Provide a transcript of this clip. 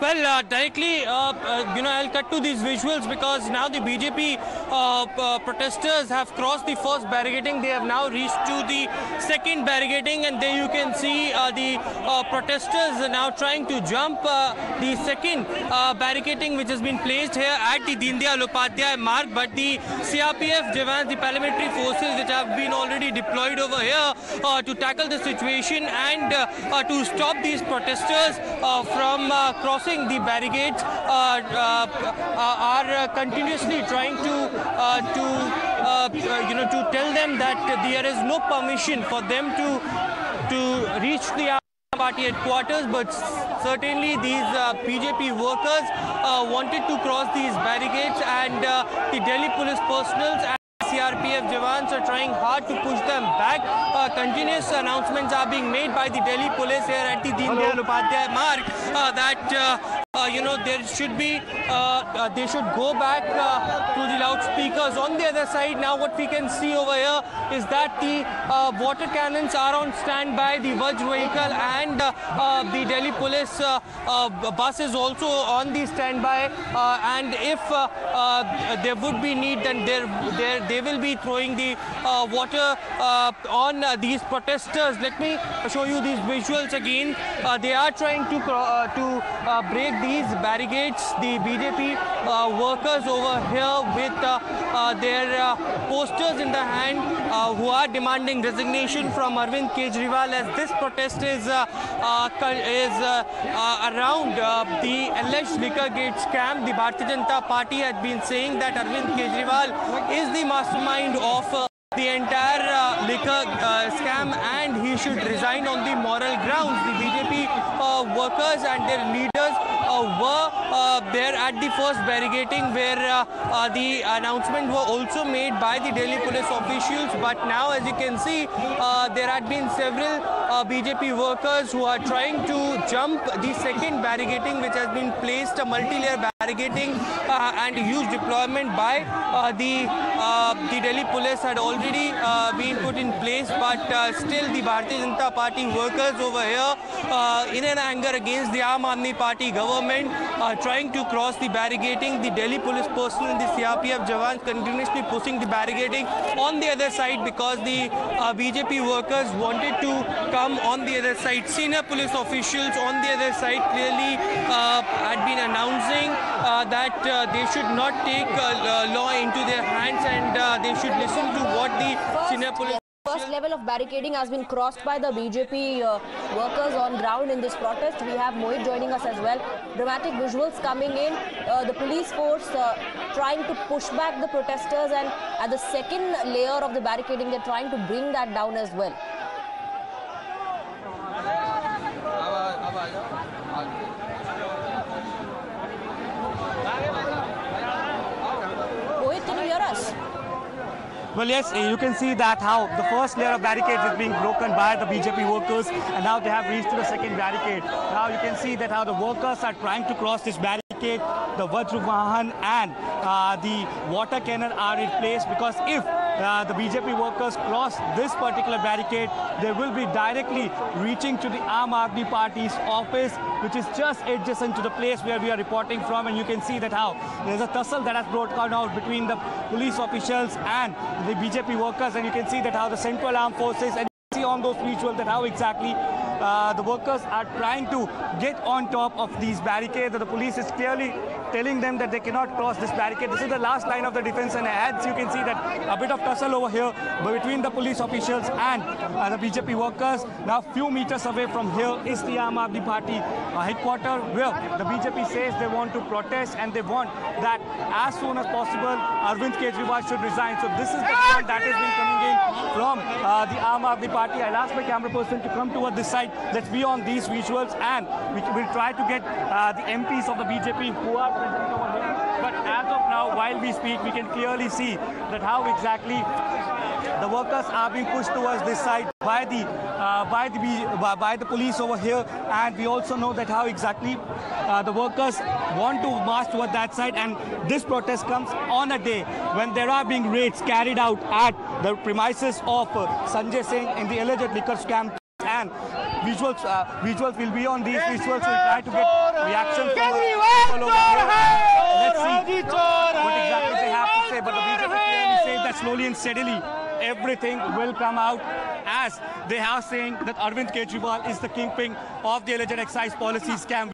Well, directly, I'll cut to these visuals because now the BJP protesters have crossed the first barricading. They have now reached to the second barricading, and there you can see the protesters are now trying to jump the second barricading, which has been placed here at the Deen Dayal Upadhyay Marg. But the CRPF jawans, the paramilitary forces which have been already deployed over here to tackle the situation and to stop these protesters from crossing the barricades, are continuously trying to tell them that there is no permission for them to reach the Aam Party headquarters, but certainly these BJP workers wanted to cross these barricades, and the Delhi police personnel. CRPF jawans are trying hard to push them back. Continuous announcements are being made by the Delhi police here at the Deen Dayal Upadhyay Marg that they should go back to the loudspeakers. On the other side, now what we can see over here is that the water cannons are on standby, the Vajra vehicle and the Delhi police bus is also on the standby. And if there would be need, then they will be throwing the water on these protesters. Let me show you these visuals again. They are trying to break these barricades. The BJP workers over here with their posters in the hand, who are demanding resignation from Arvind Kejriwal, as this protest is around the alleged liquor gate scam. The Bharatiya Janata Party had been saying that Arvind Kejriwal is the mastermind of the entire liquor scam and he should resign on the moral grounds. The BJP workers and their leaders were there at the first barricading, where the announcement were also made by the Delhi police officials. But now, as you can see, there had been several BJP workers who are trying to jump the second barricading, which has been placed, a multi-layer barricading, and huge deployment by the Delhi police had already been put in place. But still, the Bharatiya Janata Party workers over here, in an anger against the Aam Aadmi Party government, are trying to cross the barricading. The Delhi police personnel and the CRPF jawans continuously pushing the barricading on the other side because the BJP workers wanted to come on the other side. Senior police officials on the other side clearly had been announcing that they should not take law into their hands, and they should listen to what the senior police. First level of barricading has been crossed by the BJP workers on ground in this protest. We have Mohit joining us as well. Dramatic visuals coming in. The police force trying to push back the protesters, and at the second layer of the barricading, they're trying to bring that down as well. Mohit, can you hear us? Well, yes, you can see that how the first layer of barricades is being broken by the BJP workers, and now they have reached to the second barricade. Now you can see that how the workers are trying to cross this barricade. The Vajra Vahan and the water cannon are in place, because if the BJP workers cross this particular barricade, they will be directly reaching to the Aam Aadmi Party's office, which is just adjacent to the place where we are reporting from. And you can see that how there's a tussle that has broken out between the police officials and the BJP workers, and you can see that how the Central Armed Forces, and you can see on those visuals that how exactly the workers are trying to get on top of these barricades. The police is clearly telling them that they cannot cross this barricade. This is the last line of the defense, and as you can see that a bit of tussle over here between the police officials and the BJP workers. Now, few meters away from here is the Aam Aadmi Party headquarters, where the BJP says they want to protest and they want that as soon as possible Arvind Kejriwal should resign. So this is the call that has been coming in from the Aam Aadmi Party. I'll ask my camera person to come toward this side. Let's be on these visuals, and we will try to get the MPs of the BJP who are present over here. But as of now, while we speak, we can clearly see that how exactly the workers are being pushed towards this side by the police over here, and we also know that how exactly the workers want to march towards that side. And this protest comes on a day when there are being raids carried out at the premises of Sanjay Singh in the alleged liquor scam. and visuals will be on these. Visuals will try to get reactions from all over here. Let's see what exactly they have to say. But the BJP clearly says that slowly and steadily everything will come out, as they are saying that Arvind Kejriwal is the kingpin of the alleged excise policy scam.